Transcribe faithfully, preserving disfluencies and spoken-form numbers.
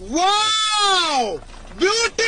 Wow! Beautiful!